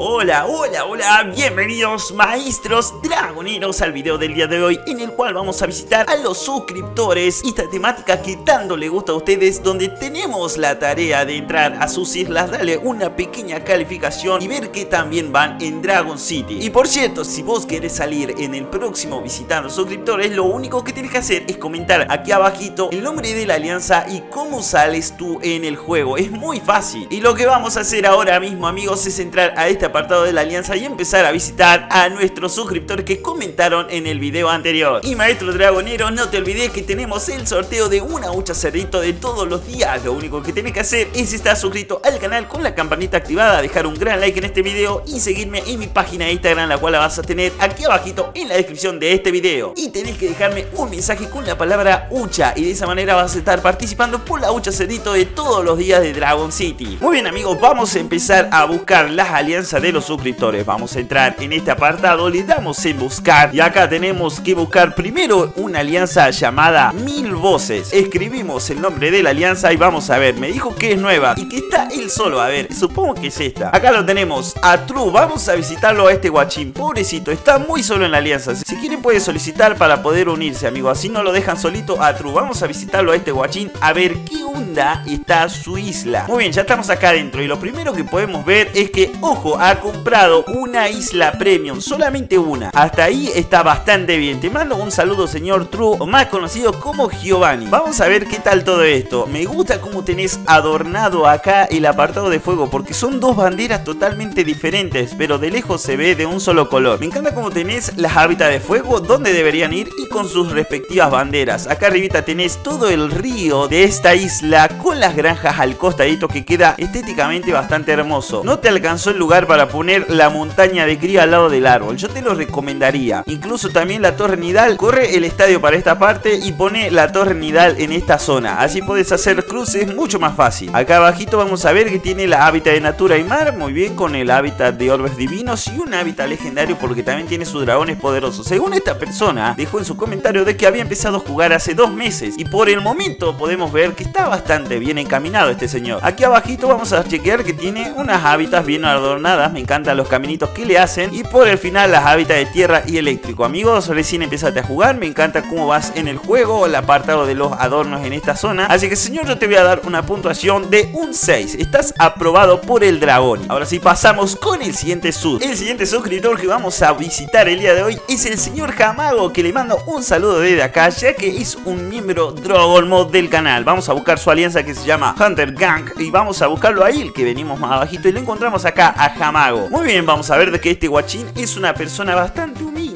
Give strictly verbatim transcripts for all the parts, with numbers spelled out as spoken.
Hola, hola, hola, bienvenidos maestros dragoneros al video del día de hoy, en el cual vamos a visitar a los suscriptores y esta temática que tanto le gusta a ustedes, donde tenemos la tarea de entrar a sus islas, darle una pequeña calificación y ver que también van en Dragon City. Y por cierto, si vos querés salir en el próximo visitando suscriptores, lo único que tenés que hacer es comentar aquí abajito el nombre de la alianza y cómo sales tú en el juego. Es muy fácil. Y lo que vamos a hacer ahora mismo, amigos, es entrar a esta apartado de la alianza y empezar a visitar a nuestros suscriptores que comentaron en el video anterior. Y maestro dragonero, no te olvides que tenemos el sorteo de una hucha cerdito de todos los días. Lo único que tenés que hacer es estar suscrito al canal con la campanita activada, dejar un gran like en este video y seguirme en mi página de Instagram, la cual la vas a tener aquí abajito en la descripción de este video. Y tenés que dejarme un mensaje con la palabra hucha y de esa manera vas a estar participando por la hucha cerdito de todos los días de Dragon City. Muy bien amigos, vamos a empezar a buscar las alianzas de los suscriptores. Vamos a entrar en este apartado, le damos en buscar y acá tenemos que buscar primero una alianza llamada Mil Voces. Escribimos el nombre de la alianza y vamos a ver, me dijo que es nueva y que está él solo, a ver, supongo que es esta. Acá lo tenemos, a True. Vamos a visitarlo a este guachín, pobrecito, está muy solo en la alianza. Si quieren pueden solicitar para poder unirse, amigos, así no lo dejan solito a True. Vamos a visitarlo a este guachín a ver qué onda está su isla. Muy bien, ya estamos acá adentro y lo primero que podemos ver es que, ojo, a ha comprado una isla premium, solamente una. Hasta ahí está bastante bien. Te mando un saludo, señor True, o más conocido como Giovanni. Vamos a ver qué tal todo esto. Me gusta cómo tenés adornado acá el apartado de fuego, porque son dos banderas totalmente diferentes, pero de lejos se ve de un solo color. Me encanta cómo tenés las hábitats de fuego, donde deberían ir y con sus respectivas banderas. Acá arribita tenés todo el río de esta isla con las granjas al costadito, que queda estéticamente bastante hermoso. No te alcanzó el lugar para Para poner la montaña de cría al lado del árbol, yo te lo recomendaría. Incluso también la torre nidal, corre el estadio para esta parte y pone la torre nidal en esta zona, así podés hacer cruces mucho más fácil. Acá abajito vamos a ver que tiene la hábitat de natura y mar, muy bien, con el hábitat de orbes divinos y un hábitat legendario, porque también tiene sus dragones poderosos. Según esta persona, dejó en su comentario de que había empezado a jugar hace dos meses y por el momento podemos ver que está bastante bien encaminado este señor. Aquí abajito vamos a chequear que tiene unas hábitats bien adornadas, me encantan los caminitos que le hacen, y por el final las hábitats de tierra y eléctrico. Amigos, recién empezaste a jugar, me encanta cómo vas en el juego, el apartado de los adornos en esta zona, así que señor, yo te voy a dar una puntuación de un seis, estás aprobado por el dragón. Ahora sí, pasamos con el siguiente sub. El siguiente suscriptor que vamos a visitar el día de hoy es el señor Jamago, que le mando un saludo desde acá, ya que es un miembro Dragon Mod del canal. Vamos a buscar su alianza que se llama Hunter Gang y vamos a buscarlo ahí, el que venimos más abajito, y lo encontramos acá a Jamago. Muy bien, vamos a ver de que este guachín es una persona bastante humilde.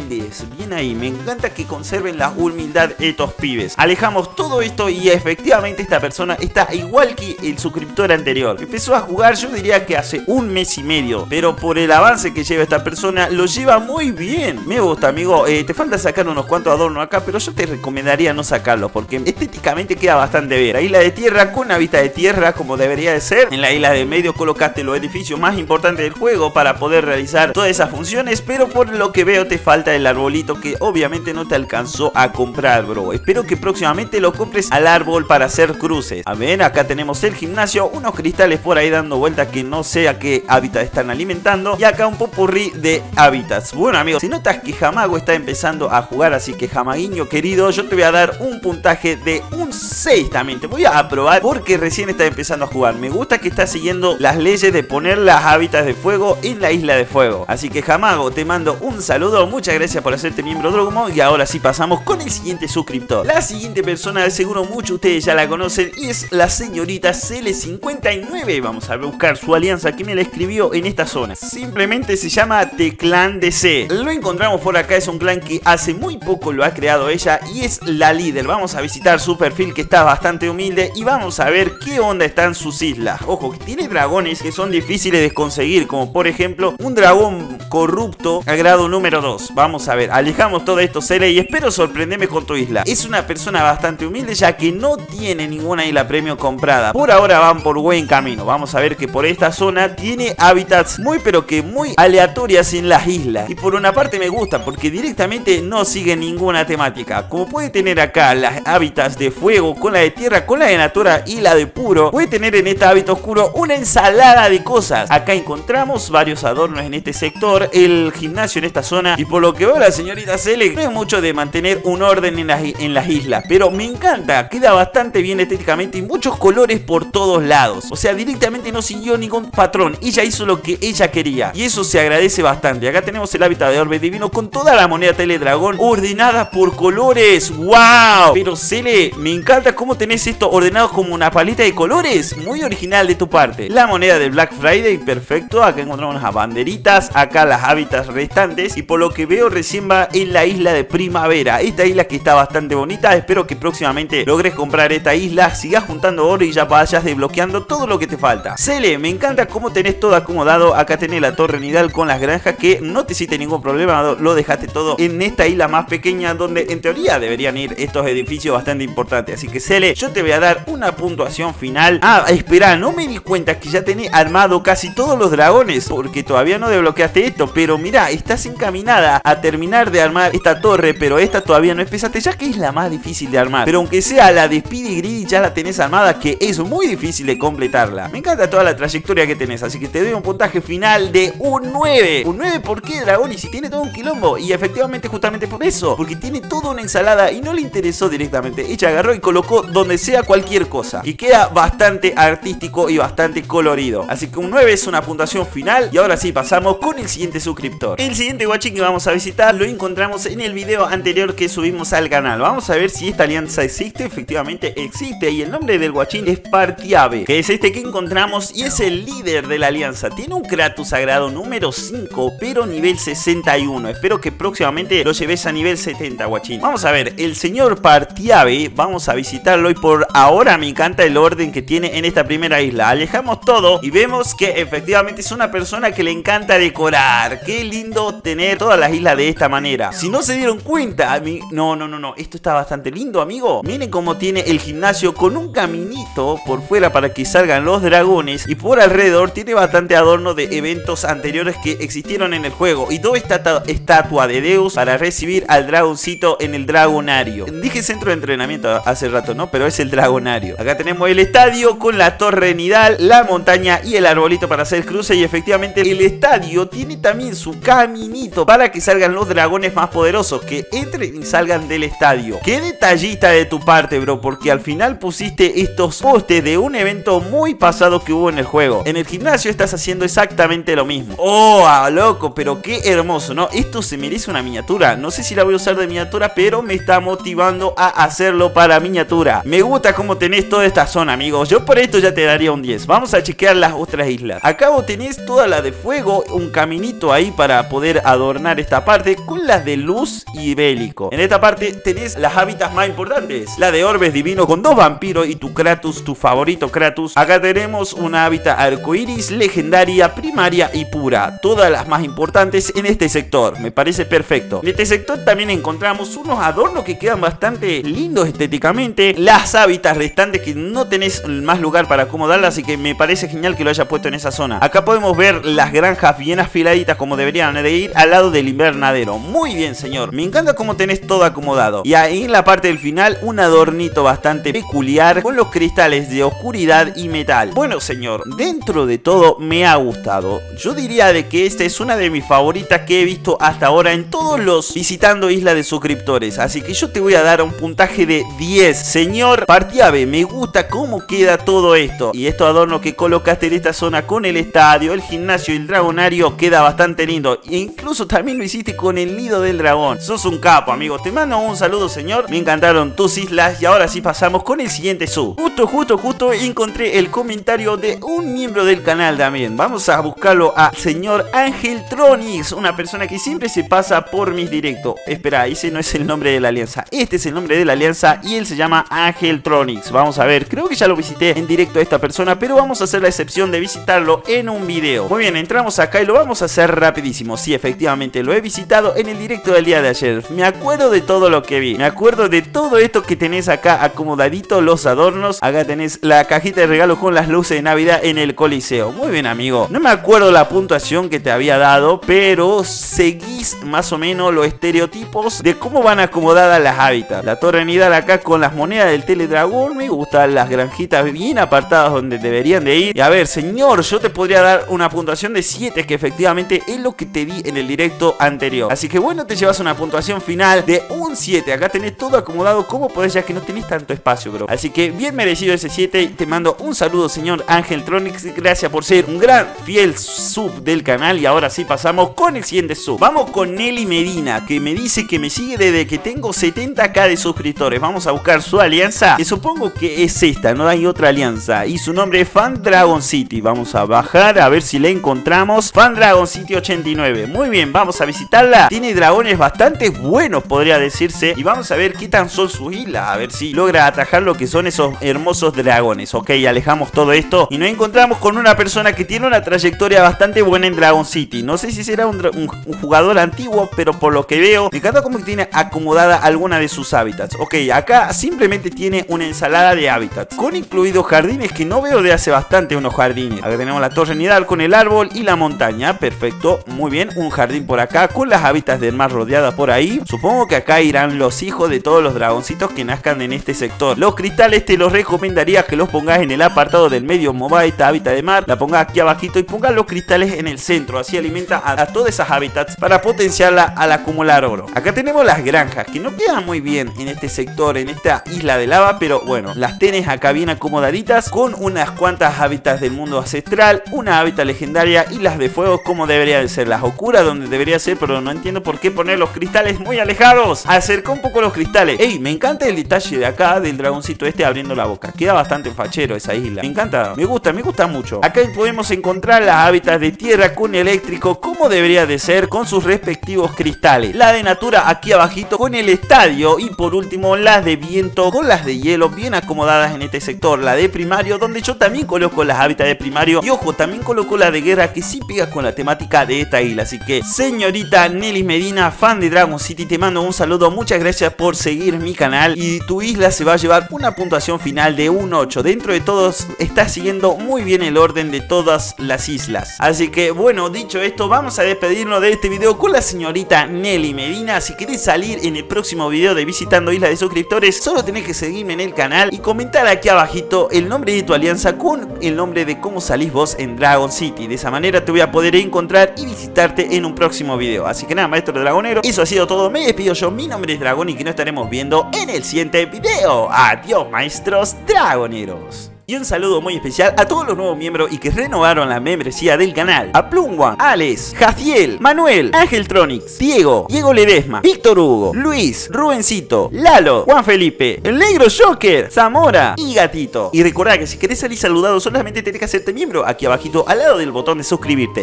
Bien ahí, me encanta que conserven la humildad estos pibes. Alejamos todo esto y efectivamente esta persona está igual que el suscriptor anterior. Empezó a jugar, yo diría que hace un mes y medio, pero por el avance que lleva esta persona, lo lleva muy bien. Me gusta, amigo. Eh, te falta sacar unos cuantos adornos acá, pero yo te recomendaría no sacarlos, porque estéticamente queda bastante bien. La isla de tierra con hábitat de tierra, como debería de ser. En la isla de medio colocaste los edificios más importantes del juego para poder realizar todas esas funciones, pero por lo que veo te falta el arbolito, que obviamente no te alcanzó a comprar, bro. Espero que próximamente lo compres al árbol para hacer cruces. A ver, acá tenemos el gimnasio, unos cristales por ahí dando vueltas que no sé a qué hábitat están alimentando, y acá un popurrí de hábitats. Bueno amigos, si notas que Jamago está empezando a jugar, así que Jamaguinho querido, yo te voy a dar un puntaje de un seis también. Te voy a aprobar porque recién está empezando a jugar. Me gusta que está siguiendo las leyes de poner las hábitats de fuego en la isla de fuego. Así que Jamago, te mando un saludo, muchas gracias por hacerte miembro Dragon Ball. Y ahora sí pasamos con el siguiente suscriptor. La siguiente persona, seguro muchos ustedes ya la conocen, y es la señorita C L cincuenta y nueve. Vamos a buscar su alianza que me la escribió en esta zona. Simplemente se llama The Clan D C. Lo encontramos por acá, es un clan que hace muy poco lo ha creado ella y es la líder. Vamos a visitar su perfil, que está bastante humilde, y vamos a ver qué onda están sus islas. Ojo, que tiene dragones que son difíciles de conseguir, como por ejemplo un dragón corrupto a grado número dos. Vamos a ver ver, alejamos todo esto, C L, y espero sorprenderme con tu isla. Es una persona bastante humilde, ya que no tiene ninguna isla premio comprada. Por ahora van por buen camino. Vamos a ver que por esta zona tiene hábitats muy pero que muy aleatorias en las islas. Y por una parte me gusta, porque directamente no sigue ninguna temática. Como puede tener acá las hábitats de fuego, con la de tierra, con la de natura y la de puro, puede tener en este hábito oscuro una ensalada de cosas. Acá encontramos varios adornos en este sector, el gimnasio en esta zona. Y por lo que veo la señorita Cele, no es mucho de mantener un orden en las, en las islas, pero me encanta, queda bastante bien estéticamente y muchos colores por todos lados. O sea, directamente no siguió ningún patrón, ella hizo lo que ella quería y eso se agradece bastante. Acá tenemos el hábitat de orbe divino con toda la moneda teledragón ordenada por colores. ¡Wow! Pero Cele, me encanta cómo tenés esto ordenado como una paleta de colores, muy original de tu parte. La moneda del Black Friday, perfecto. Acá encontramos las banderitas, acá las hábitats restantes y por lo que veo recién va en la isla de primavera. Esta isla que está bastante bonita, espero que próximamente logres comprar esta isla, sigas juntando oro y ya vayas desbloqueando todo lo que te falta. Cele, me encanta cómo tenés todo acomodado. Acá tenés la torre nidal con las granjas que no te hiciste ningún problema, lo dejaste todo en esta isla más pequeña donde en teoría deberían ir estos edificios bastante importantes. Así que Cele, yo te voy a dar una puntuación final. Ah, espera, no me di cuenta que ya tenés armado casi todos los dragones, porque todavía no desbloqueaste esto, pero mirá, estás encaminada a terminar de armar esta torre, pero esta todavía no empezaste, ya que es la más difícil de armar. Pero aunque sea la de Speedy Greedy ya la tenés armada, que es muy difícil de completarla. Me encanta toda la trayectoria que tenés, así que te doy un puntaje final de un nueve. ¿Un nueve por qué, dragón? Y si tiene todo un quilombo. Y efectivamente justamente por eso, porque tiene toda una ensalada y no le interesó directamente. Ella agarró y colocó donde sea cualquier cosa y queda bastante artístico y bastante colorido. Así que un nueve es una puntuación final. Y ahora sí, pasamos con el siguiente suscriptor. El siguiente guachín que vamos a visitar lo encontramos en el video anterior que subimos al canal. Vamos a ver si esta alianza existe. Efectivamente existe, y el nombre del guachín es Partiabe, que es este que encontramos y es el líder de la alianza. Tiene un Kratos sagrado número cinco, pero nivel sesenta y uno. Espero que próximamente lo lleves a nivel setenta, guachín. Vamos a ver, el señor Partiabe, vamos a visitarlo y por ahora me encanta el orden que tiene en esta primera isla. Alejamos todo y vemos que efectivamente es una persona que le encanta decorar. Qué lindo tener todas las islas de esta manera. Si no se dieron cuenta, no, no, no, no, esto está bastante lindo, amigo. Miren cómo tiene el gimnasio con un caminito por fuera para que salgan los dragones, y por alrededor tiene bastante adorno de eventos anteriores que existieron en el juego, y toda esta estatua de Deus para recibir al dragoncito en el dragonario. Dije centro de entrenamiento hace rato, ¿no? Pero es el dragonario. Acá tenemos el estadio con la torre nidal, la montaña y el arbolito para hacer cruce, y efectivamente el estadio tiene también su caminito para que salgan los dragones más poderosos, que entren y salgan del estadio. Qué detallista de tu parte, bro, porque al final pusiste estos postes de un evento muy pasado que hubo en el juego. En el gimnasio estás haciendo exactamente lo mismo. Oh, ah, loco, pero qué hermoso, ¿no? Esto se merece una miniatura. No sé si la voy a usar de miniatura, pero me está motivando a hacerlo para miniatura. Me gusta cómo tenés toda esta zona, amigos. Yo por esto ya te daría un diez. Vamos a chequear las otras islas. Acá vos tenés toda la de fuego, un caminito ahí para poder adornar esta parte con las de luz y bélico. En esta parte tenés las hábitats más importantes, la de orbes divino con dos vampiros y tu Kratos, tu favorito Kratos. Acá tenemos una hábitat arcoiris, legendaria, primaria y pura, todas las más importantes en este sector. Me parece perfecto. En este sector también encontramos unos adornos que quedan bastante lindos estéticamente, las hábitats restantes que no tenés más lugar para acomodarlas, así que me parece genial que lo haya puesto en esa zona. Acá podemos ver las granjas bien afiladitas como deberían de ir al lado del invernadero. Muy bien, señor, me encanta cómo tenés todo acomodado. Y ahí en la parte del final un adornito bastante peculiar con los cristales de oscuridad y metal. Bueno, señor, dentro de todo me ha gustado. Yo diría de que esta es una de mis favoritas que he visto hasta ahora en todos los visitando isla de suscriptores, así que yo te voy a dar un puntaje de diez. Señor Partiabe, me gusta cómo queda todo esto, y estos adornos que colocaste en esta zona con el estadio, el gimnasio y el dragonario queda bastante lindo, e incluso también lo hiciste con el nido del dragón. Sos un capo, amigo, te mando un saludo, señor, me encantaron tus islas. Y ahora sí pasamos con el siguiente sub. Justo, justo, justo encontré el comentario de un miembro del canal también. Vamos a buscarlo al señor Ángel Tronix, una persona que siempre se pasa por mis directos. Espera, ese no es el nombre de la alianza, este es el nombre de la alianza y él se llama Ángel Tronix. Vamos a ver, creo que ya lo visité en directo a esta persona, pero vamos a hacer la excepción de visitarlo en un video. Muy bien, entramos acá y lo vamos a hacer rapidísimo. Sí, efectivamente lo he visitado esto en el directo del día de ayer. Me acuerdo de todo lo que vi. Me acuerdo de todo esto que tenés acá acomodadito, los adornos. Acá tenés la cajita de regalo con las luces de Navidad en el Coliseo. Muy bien, amigo. No me acuerdo la puntuación que te había dado, pero seguís más o menos los estereotipos de cómo van acomodadas las hábitats. La torre nidal acá con las monedas del teledragón. Me gustan las granjitas bien apartadas donde deberían de ir. Y a ver, señor, yo te podría dar una puntuación de siete, que efectivamente es lo que te di en el directo anterior. Así que bueno, te llevas una puntuación final de un siete. Acá tenés todo acomodado como podés, ya que no tenés tanto espacio, bro. Así que bien merecido ese siete. Te mando un saludo, señor Ángel Tronix. Gracias por ser un gran fiel sub del canal. Y ahora sí pasamos con el siguiente sub. Vamos con Nelly Medina, que me dice que me sigue desde que tengo setenta k de suscriptores. Vamos a buscar su alianza, que supongo que es esta, no hay otra alianza. Y su nombre es Fan Dragon City. Vamos a bajar a ver si la encontramos. Fan Dragon City ochenta y nueve. Muy bien, vamos a visitarla. Tiene dragones bastante buenos, podría decirse. Y vamos a ver qué tan son sus islas, a ver si logra atajar lo que son esos hermosos dragones. Ok, alejamos todo esto y nos encontramos con una persona que tiene una trayectoria bastante buena en Dragon City. No sé si será un, un, un jugador antiguo, pero por lo que veo, me encanta como que tiene acomodada alguna de sus hábitats. Ok, acá simplemente tiene una ensalada de hábitats, con incluidos jardines, que no veo de hace bastante unos jardines. Acá tenemos la torre nidal con el árbol y la montaña. Perfecto, muy bien, un jardín por acá con las hábitats del mar rodeada por ahí. Supongo que acá irán los hijos de todos los dragoncitos que nazcan en este sector. Los cristales te los recomendaría que los pongas en el apartado del medio mobile, hábitat de mar. La pongas aquí abajito y pongas los cristales en el centro. Así alimenta a, a todas esas hábitats para potenciarla al acumular oro. Acá tenemos las granjas, que no quedan muy bien en este sector, en esta isla de lava, pero bueno, las tenés acá bien acomodaditas, con unas cuantas hábitats del mundo ancestral, una hábitat legendaria y las de fuego como debería de ser. Las oscuras donde debería ser, pero no entiendo por qué poner los cristales muy alejados. Acercó un poco los cristales. Ey, me encanta el detalle de acá del dragoncito este abriendo la boca. Queda bastante fachero esa isla. Me encanta, me gusta, me gusta mucho. Acá podemos encontrar las hábitats de tierra con eléctrico como debería de ser, con sus respectivos cristales. La de natura aquí abajito con el estadio y por último las de viento con las de hielo bien acomodadas en este sector. La de primario, donde yo también coloco las hábitats de primario. Y ojo, también coloco la de guerra, que sí pega con la temática de esta isla. Así que señorita Nelly Medina, fan de Dragon City, te mando un saludo. Muchas gracias por seguir mi canal. Y tu isla se va a llevar una puntuación final de un ocho. Dentro de todos estás siguiendo muy bien el orden de todas las islas. Así que bueno, dicho esto, vamos a despedirnos de este video con la señorita Nelly Medina. Si querés salir en el próximo video de Visitando Isla de Suscriptores, solo tenés que seguirme en el canal y comentar aquí abajito el nombre de tu alianza con el nombre de cómo salís vos en Dragon City. De esa manera te voy a poder encontrar y visitarte en un próximo video. Así que nada, maestro dragonero, eso ha sido todo. Me despido yo, mi nombre es Dragón, y que nos estaremos viendo en el siguiente video. Adiós, maestros dragoneros. Y un saludo muy especial a todos los nuevos miembros y que renovaron la membresía del canal: a Plumwan, Alex, Jaciel, Manuel, Ángel Tronix, Diego, Diego Ledesma, Víctor Hugo, Luis, Rubencito, Lalo, Juan Felipe, el negro Joker, Zamora y Gatito. Y recordá que si querés salir saludado, solamente tenés que hacerte miembro aquí abajito al lado del botón de suscribirte.